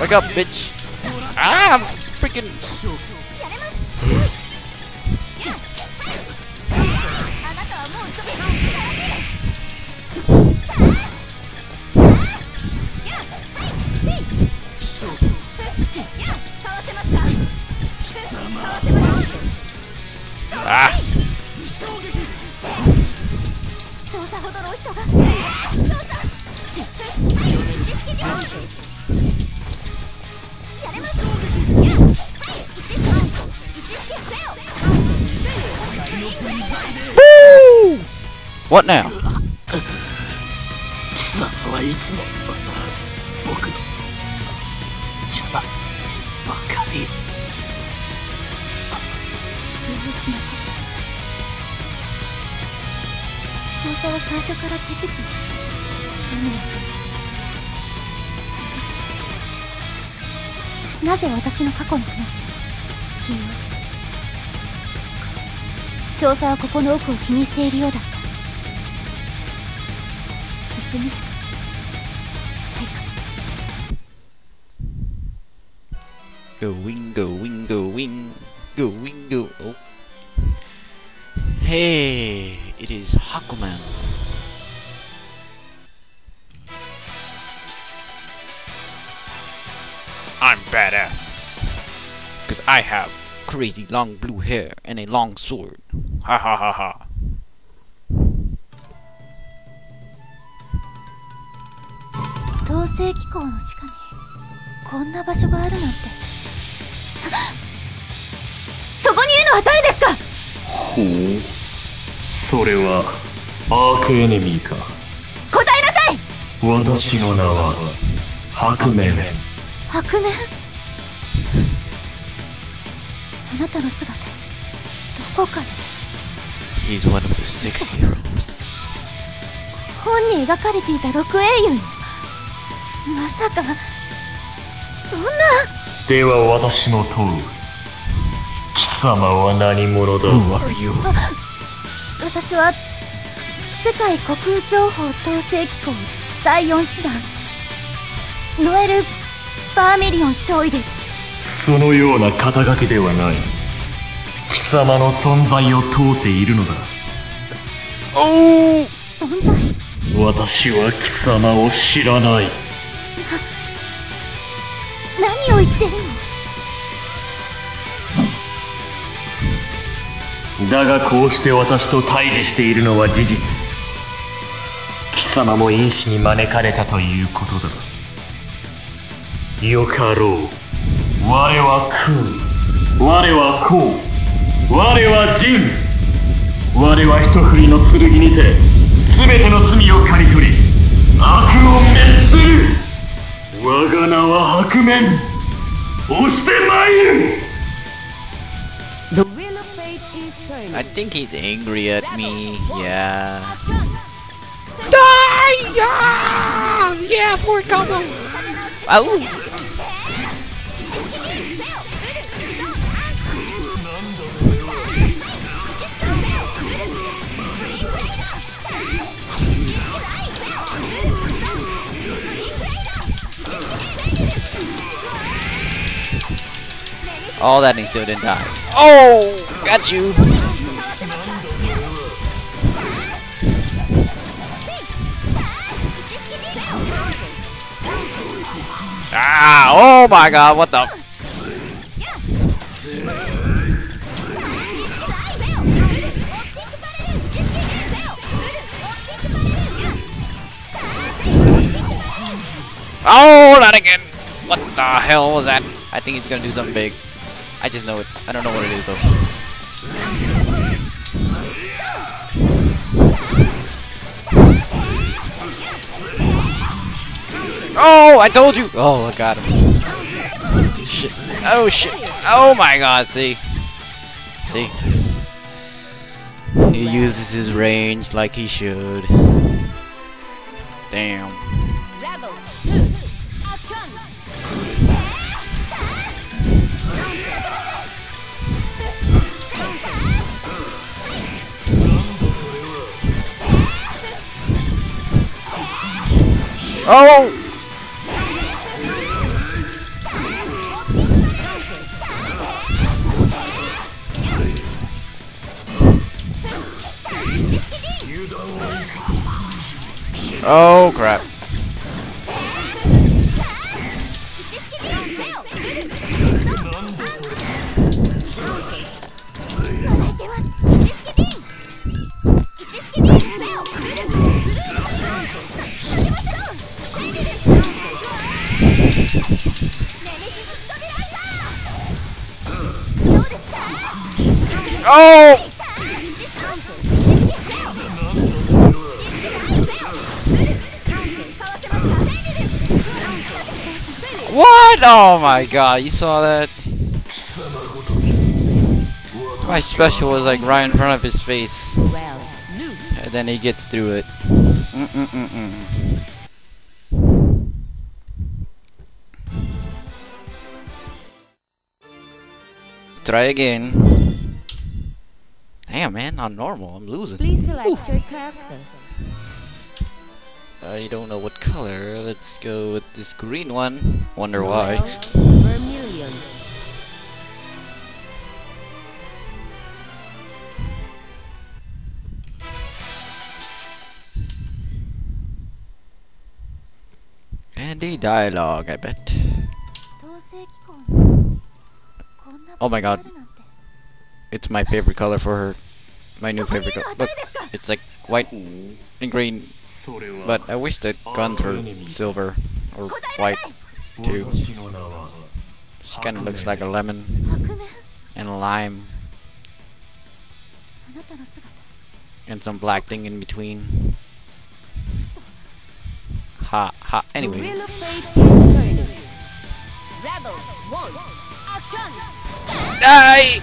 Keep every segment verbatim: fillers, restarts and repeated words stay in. Wake up, bitch! Ah, I'm freaking. Ah. Woo! What now? Going, going, going, going, go. Oh. Hey, it is Hakuman. I'm badass, cause I have crazy long blue hair and a long sword. Ha ha ha ha. Hakuman. 白面? あなたの姿、どこかで? He's one of the six heroes. 本に描かれていた六英雄。まさかそんな。では私も問う。貴様は何者だ? Who are you? 私は世界虚空情報統制機構第四師団ノエル Vermillion少尉です。そのような肩書きではない。貴様の存在を問うているのだ。おお。存在。私は貴様を知らない。何を言ってるの。だがこうして私と対峙しているのは事実。貴様も因子に招かれたということだ。 よかろう。我は空。我はこう。我は人。我は一振りの剣にて、全ての罪を刈り取り、悪を滅する。我が名は白面。押して参る。I think he's angry at me. Yeah. Die! Yeah! Yeah, poor Kaman. Oh. All that and he still didn't die. Oh, got you. Ah, oh my god, what the? Oh, not again. What the hell was that? I think he's gonna do something big. I just know it. I don't know what it is though. Oh, I told you! Oh, I got him. Shit. Oh shit. Oh my god, see? See? He uses his range like he should. Damn. Oh! Oh, crap. Oh! What? Oh my god, you saw that? My special was like right in front of his face. And then he gets through it. Mm-mm-mm-mm. Try again. Damn, man, on normal, I'm losing. Please select Ooh. your character. I don't know what color. Let's go with this green one. Wonder Noel why. Vermillion. And a dialogue, I bet. Oh my god. It's my favorite color for her. My new favorite color. Look, it's like white and green. But I wish they'd gone for silver or white too. She kind of looks like a lemon and a lime. And some black thing in between. Ha ha. Anyways. Die!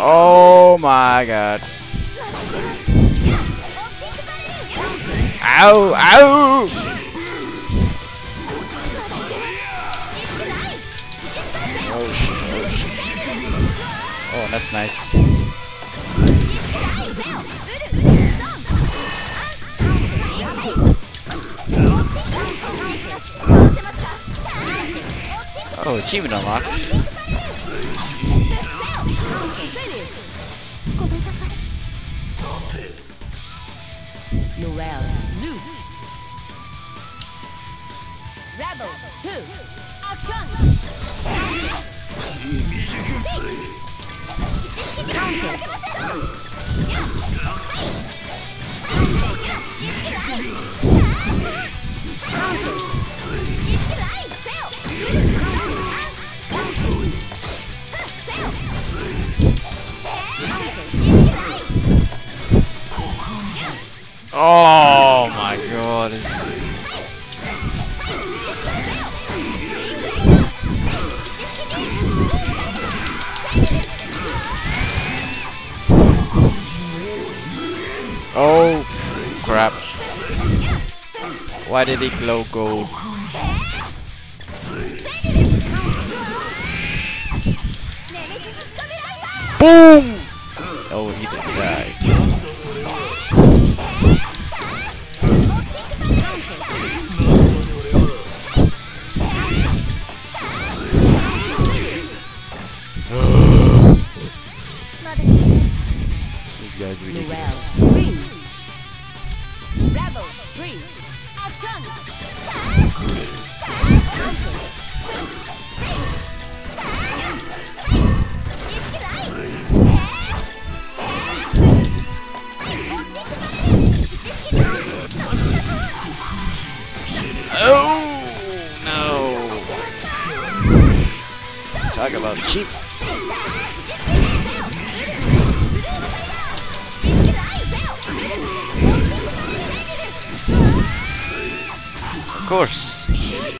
Oh my god. Ow, ow! Oh shit, oh shit. Oh, that's nice. Oh, achievement unlocked. Noel. Rebel two. Action. Oh my god. Oh crap. Why did he glow gold? Boom! Oh, he died. Talk about cheap. Of course.